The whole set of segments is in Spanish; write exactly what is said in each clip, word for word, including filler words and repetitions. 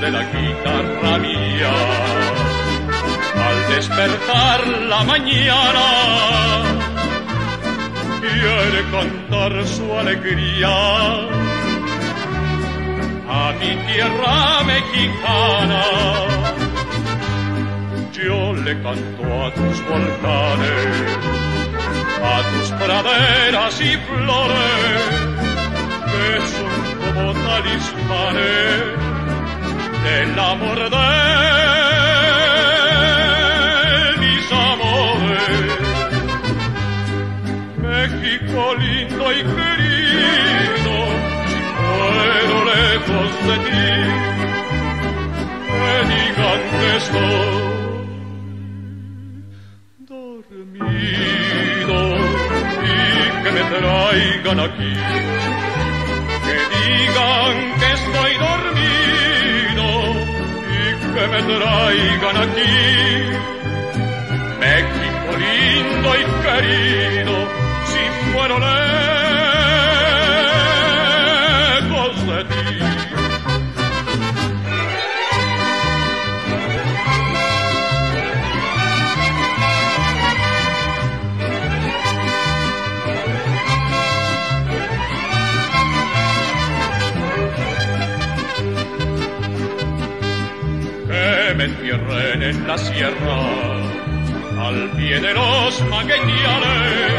De la guitarra mía, al despertar la mañana, quiere cantar su alegría a mi tierra mexicana. Yo le canto a tus volcanes, a tus praderas y flores, que son como talismanes del amor de mis amores. México lindo y querido, si puedo lejos de ti, que digan que estoy dormido y que me traigan aquí, que digan que estoy dormido, que me traigan aquí. México lindo y querido, si fuero lejos de ti. Me entierren en la sierra, al pie de los magueyales,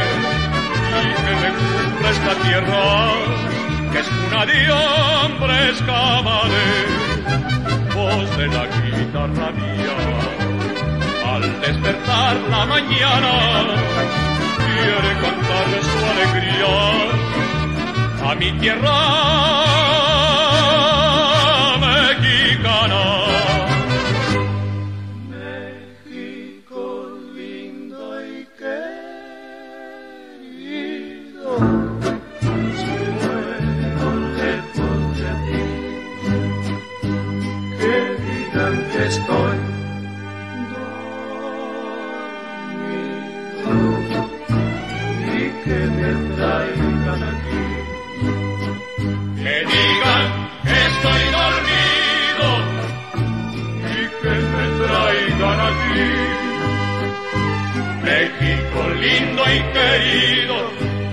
y que me cubra esta tierra, que es cuna de hombres cabales. Voz de la guitarra mía, al despertar la mañana, quiere cantarle su alegría a mi tierra mexicana. Estoy dormido y que me traigan aquí, que digan que estoy dormido y que me traigan aquí. México lindo y querido,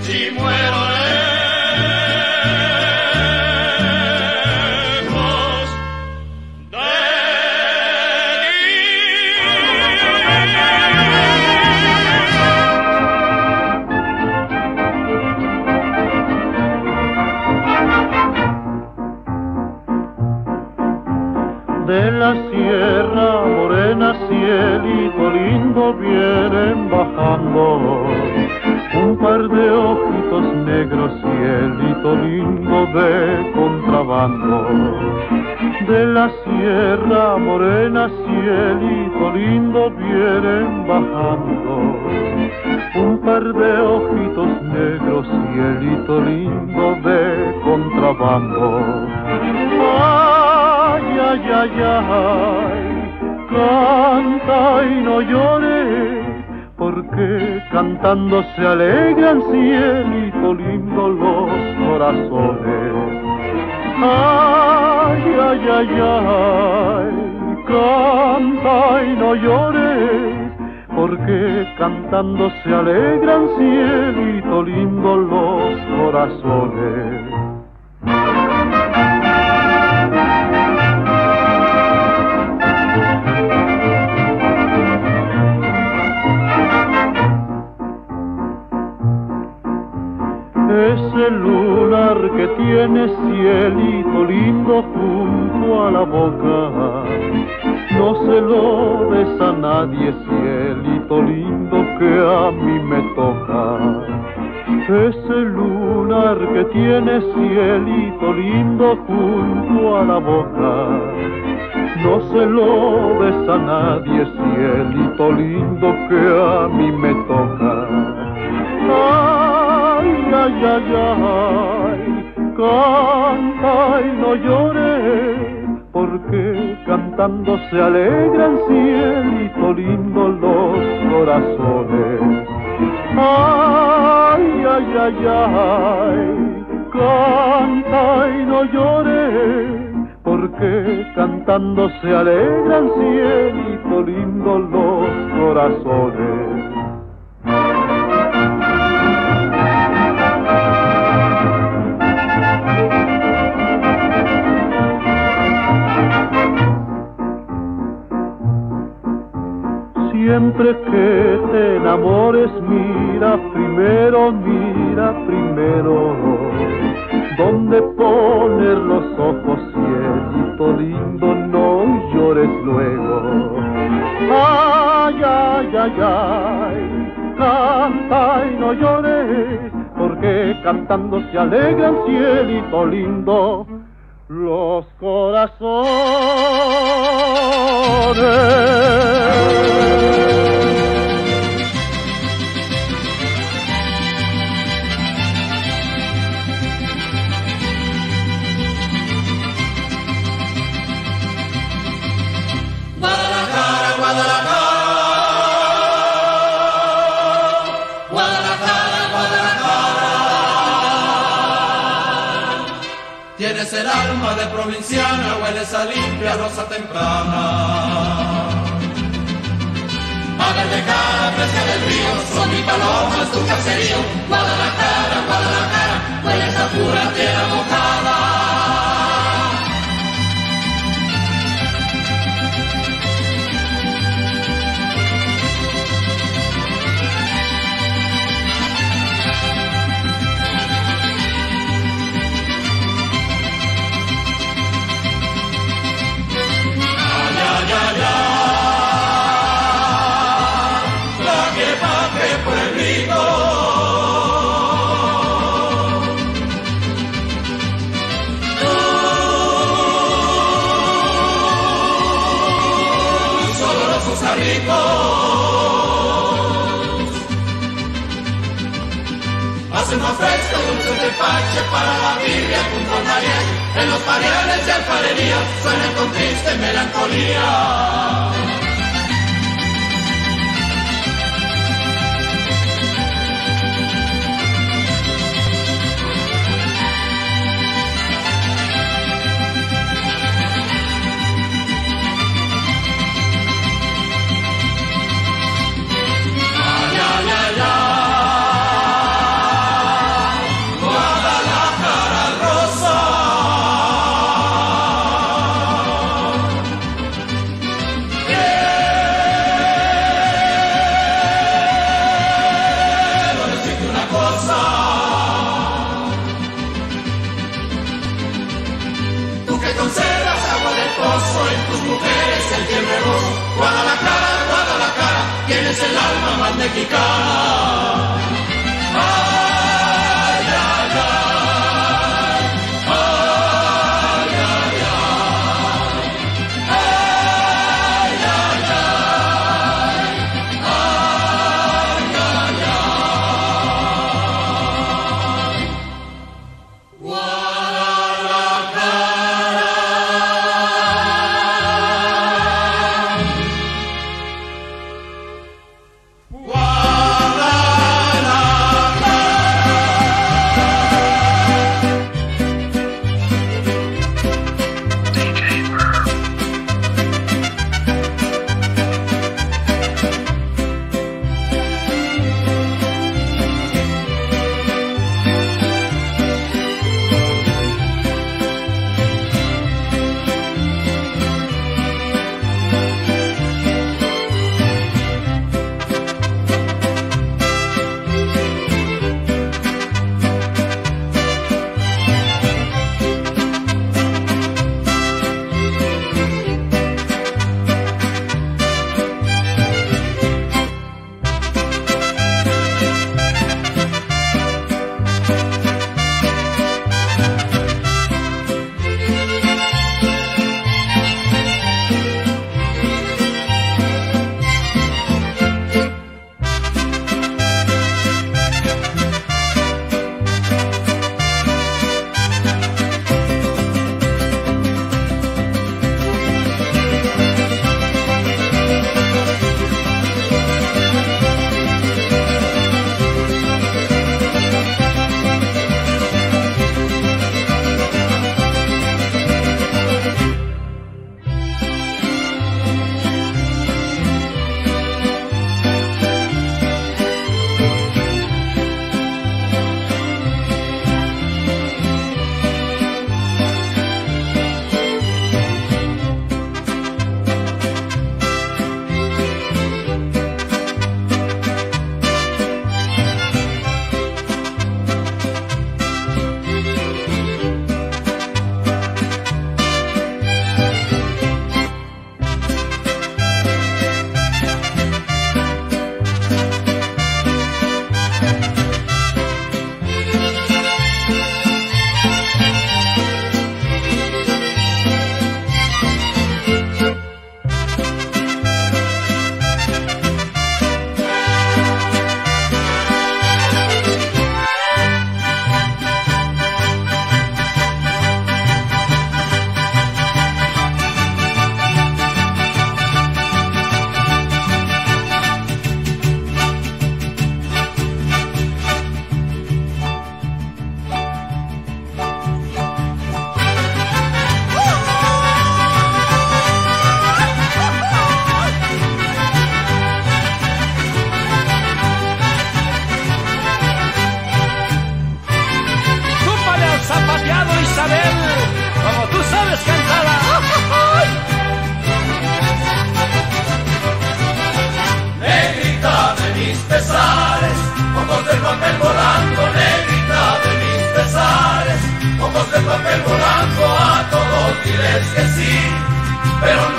si muero eh. De la sierra morena, cielito lindo, vienen bajando un par de ojitos negros, cielito lindo de contrabando. De la sierra morena, cielito lindo, vienen bajando un par de ojitos negros, cielito lindo de contrabando. Ay, ay, ay, ay, canta y no llore, porque cantando se alegran, cielito lindo, los corazones. Ay, ay, ay, ay, canta y no llores, porque cantando se alegran, cielito lindo, los corazones. Ese lunar que tiene, cielito lindo, junto a la boca, no se lo des a nadie, cielito lindo, que a mí me toca. Ese lunar que tiene, cielito lindo, junto a la boca, no se lo des a nadie, cielito lindo, que a mí me toca. ¡Ah! Ay, ay, ay, canta y no llores, porque canta cantando se alegran cielito lindo los corazones. Ay, ay, ay, ay, canta y no llores, porque cantando se alegran cielito lindo los corazones. Siempre que te enamores, mira primero, mira primero, donde poner los ojos, cielito lindo, no llores luego. Ay, ay, ay, ay, canta y no llores, porque cantando se alegran, cielito lindo, los corazones. Tienes el alma de provinciana, hueles a limpia rosa temprana. Madre de cara, fresca del río, son mi paloma, es tu caserío. Guadalajara, Guadalajara, hueles a pura tierra mojada. Hace una fresca dulce de pache para la Biblia junto al mariachi. En los pariales de alfarería suena con triste melancolía. Guadalajara.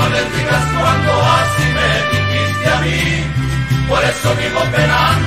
no le digas cuando así me dijiste a mí, por eso vivo penando.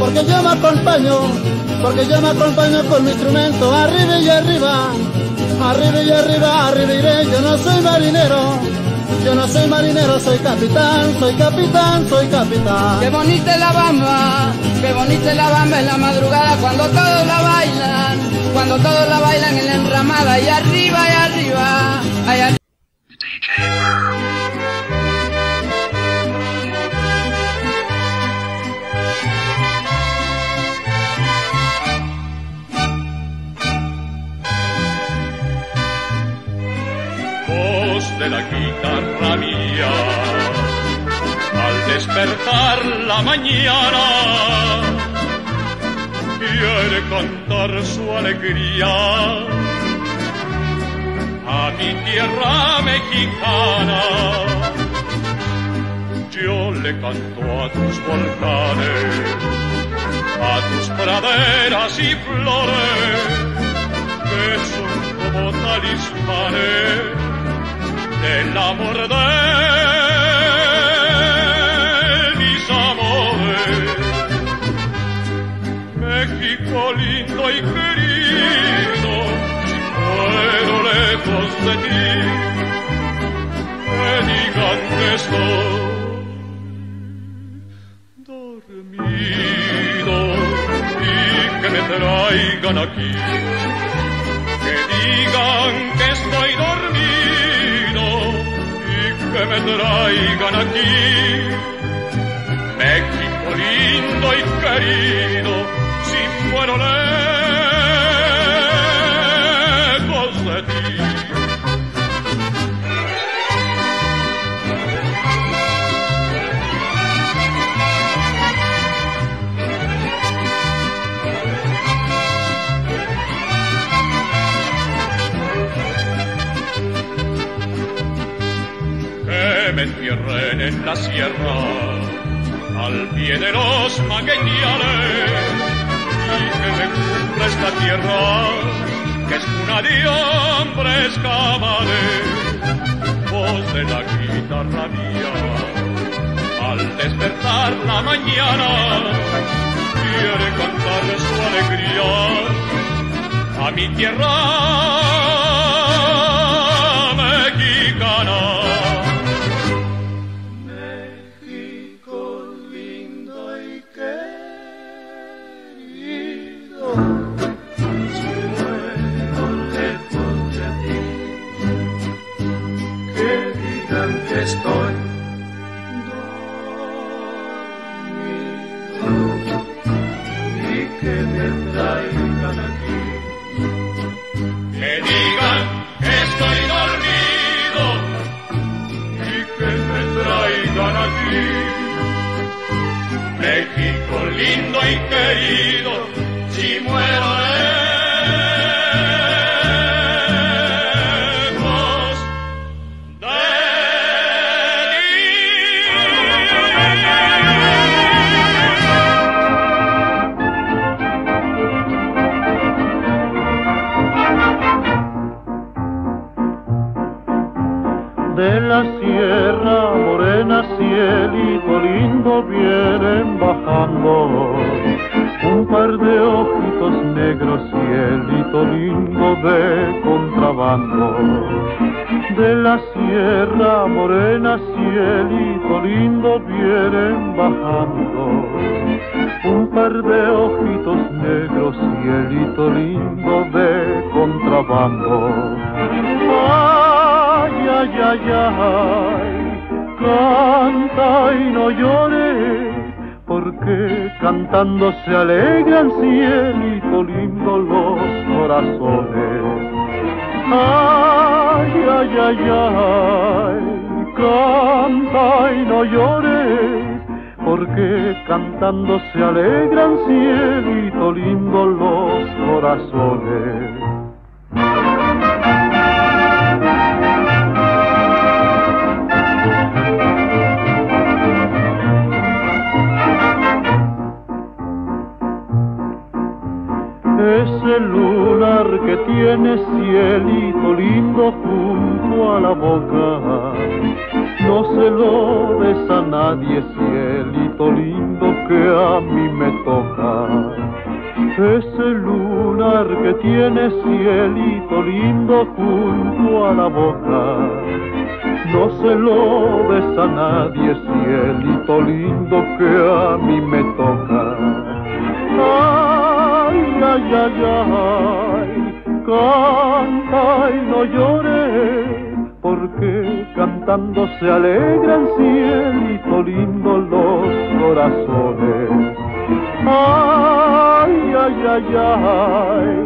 Porque yo me acompaño con mi instrumento, arriba y arriba, arriba y arriba, arriba iré. Yo no soy marinero, yo no soy marinero, soy capitán, soy capitán, soy capitán. Qué bonita es la bamba, qué bonita es la bamba en la madrugada cuando todos la bailan, cuando todos la bailan en la enramada y arriba y arriba, y arriba. De la guitarra mía, al despertar la mañana, quiere cantar su alegría a mi tierra mexicana. Yo le canto a tus volcanes, a tus praderas y flores, que son como talismanes del amor de mis amores. México lindo y querido, si puedo lejos de ti, que digan que estoy dormido y que me traigan aquí, que digan que estoy dormido, que me traigan aquí. México lindo y querido, si muero lejos de ti. Me entierren en la sierra, al pie de los magueyales, y que me cubra esta tierra, que es cuna de hombres cabales. Voz de la guitarra mía, al despertar la mañana, tierra mexicana. México lindo y querido, si muero lejos de ti, que digan que estoy. Que me traigan aquí, que digan que estoy dormido y que me traigan aquí. México lindo y querido, si muero lejos de de la sierra morena, cielito lindo, vienen bajando un par de ojitos negros, cielito lindo, de contrabando. De la sierra morena, cielito lindo, vienen bajando un par de ojitos negros, cielito lindo, de contrabando. Ay, ay, ay, canta y no llores, porque cantando se alegran, cielito lindo, los corazones. Ay, ay, ay, ay, canta y no llores, porque cantando se alegran, cielito lindo, los corazones. Ese lunar que tiene, cielito lindo, junto a la boca, no se lo des a nadie, cielito lindo, que a mí me toca. Ese lunar que tiene, cielito lindo, junto a la boca, no se lo des a nadie, cielito lindo, que a mí me toca. ¡Ah! Ay, ay, ay, canta y no llores, porque cantando se alegran, cielito lindo, los corazones. Ay, ay, ay, ay,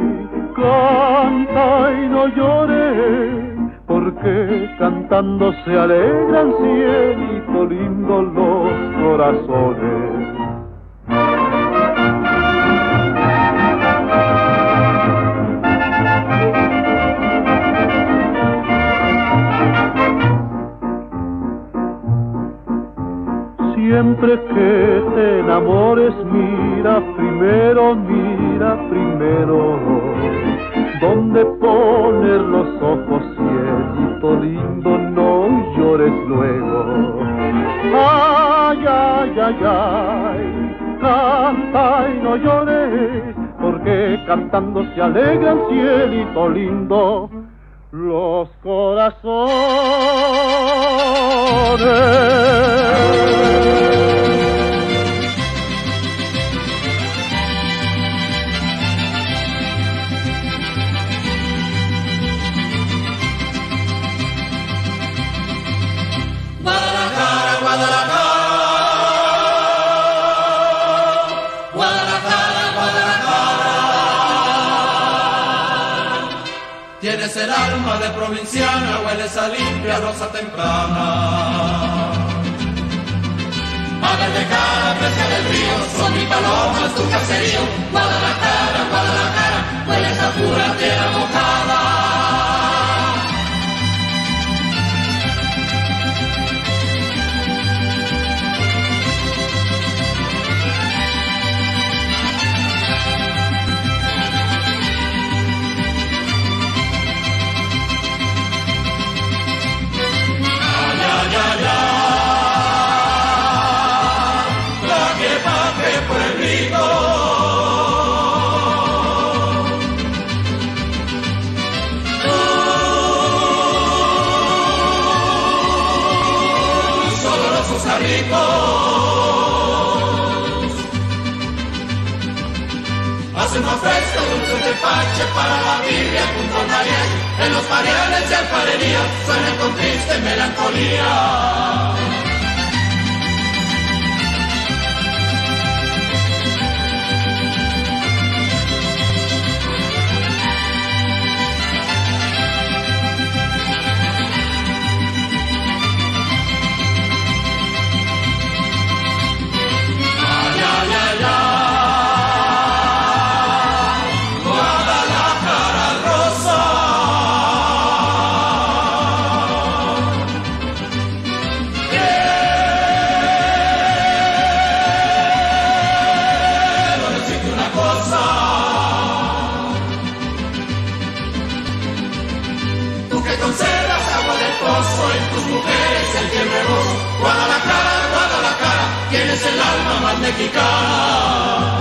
canta y no llores, porque cantando se alegran, cielito lindo, los corazones. Siempre que te enamores, mira primero, mira primero, donde poner los ojos, cielito lindo, no llores luego. Ay, ay, ay, ay, canta y no llores, porque cantando se alegran, cielito lindo, los corazones. Tienes el alma de provinciana, hueles a limpia rosa temprana. Madre de cara, fresca del río, son mi paloma, es tu caserío. Guadalajara, Guadalajara, hueles a pura tierra mojada. Pueblito, hacemos frescos, dulces de pache para la Biblia junto a María. En los pareales y alfarerías suenan con triste melancolía. En tus mujeres el tiempo hermoso, Guadalajara, Guadalajara, tienes el alma más mexicana.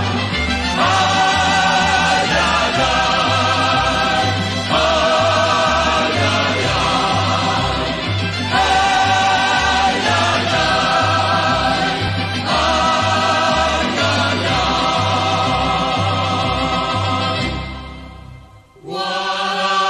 Ay, ay, ay, ay, ay, ay, ay, ay, ay, ay, ay, ay, Guadalajara.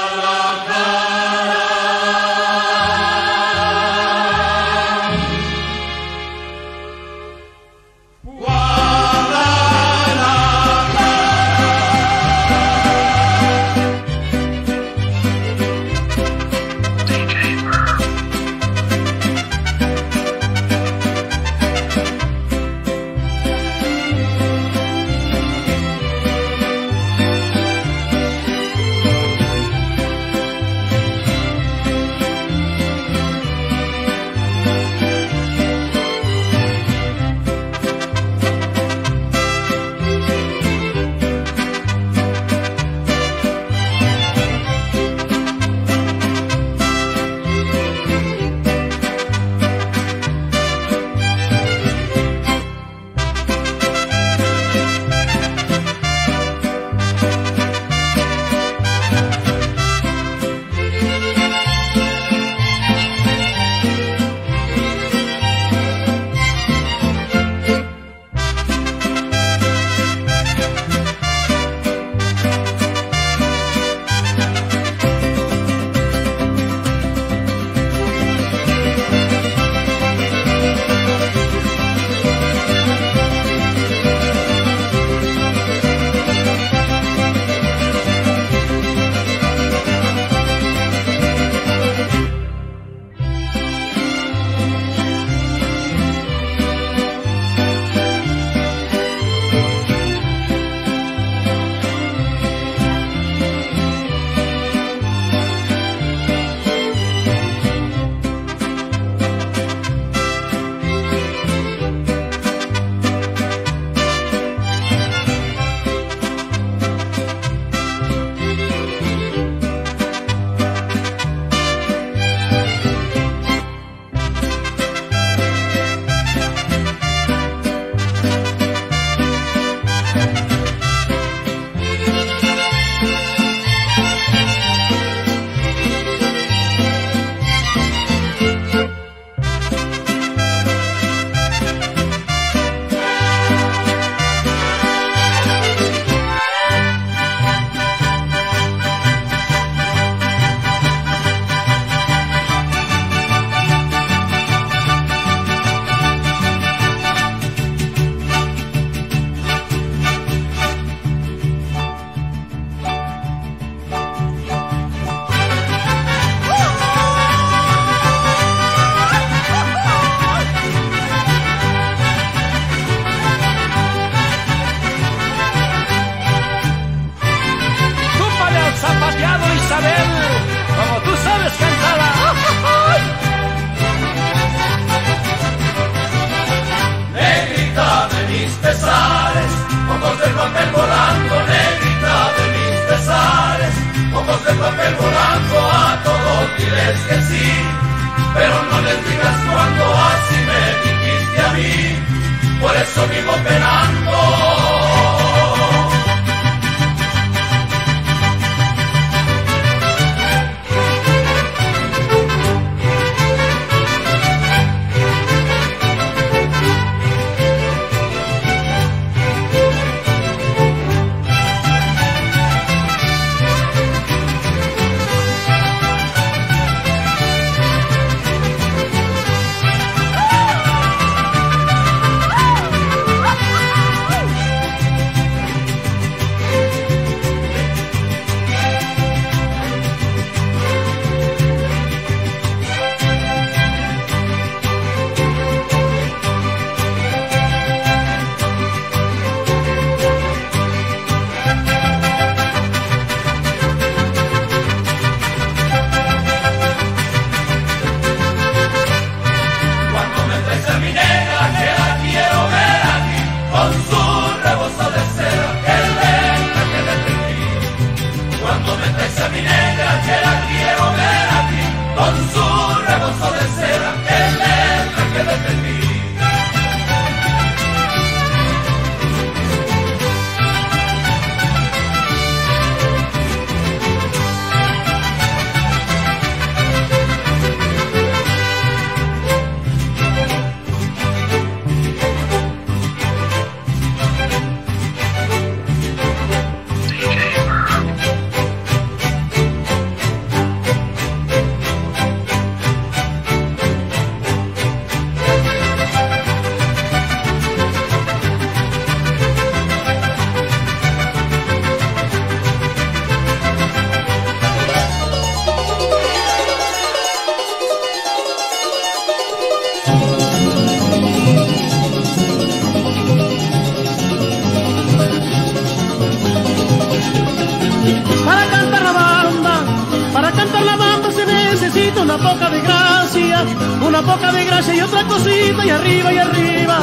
poca de gracia y otra cosita, y arriba y arriba,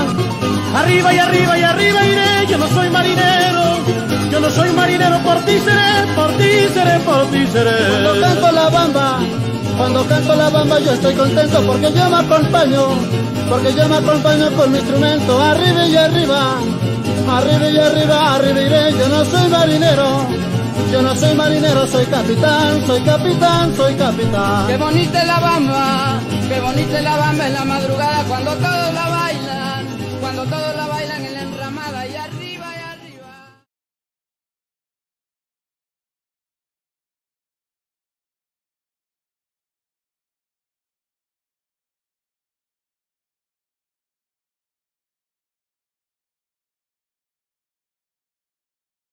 arriba y arriba y arriba iré. Yo no soy marinero, yo no soy marinero, por ti seré, por ti seré, por ti seré. Cuando canto la bamba, cuando canto la bamba yo estoy contento, porque yo me acompaño, porque yo me acompaño con mi instrumento. Arriba y arriba, arriba y arriba, arriba iré. Yo no soy marinero, yo no soy marinero, soy capitán, soy capitán, soy capitán. Qué bonita es la bamba, qué bonita es la bamba en la madrugada, cuando todos la bailan, cuando todos la bailan en la enramada.